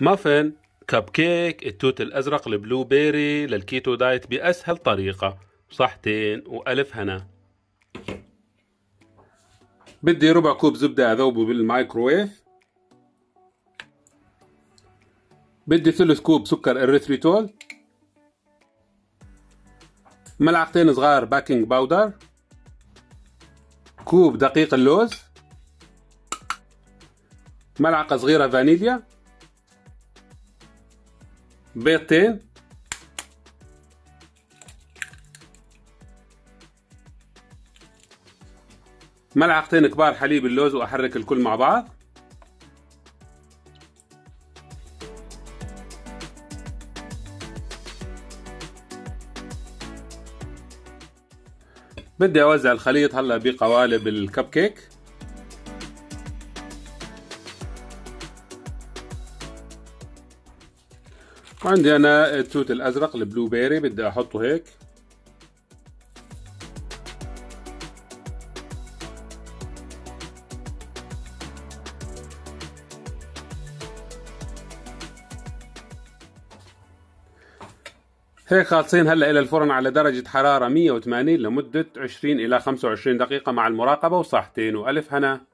مافن، كب كيك، التوت الأزرق، البلو بيري للكيتو دايت بأسهل طريقة. صحتين وألف هنا. بدي ربع كوب زبدة أذوبه بالمايكرويف. بدي ثلث كوب سكر اريثريتول، ملعقتين صغار باكنج باودر، كوب دقيق اللوز، ملعقة صغيرة فانيليا، بيضتين، ملعقتين كبار حليب اللوز، وأحرك الكل مع بعض. بدي أوزع الخليط هلا بقوالب الكب كيك. وعندي أنا التوت الأزرق البلو بيري بدي أحطه هيك. هيك خالصين هلا إلى الفرن على درجة حرارة 180 لمدة 20 إلى 25 دقيقة مع المراقبة. وصحتين وألف هنا.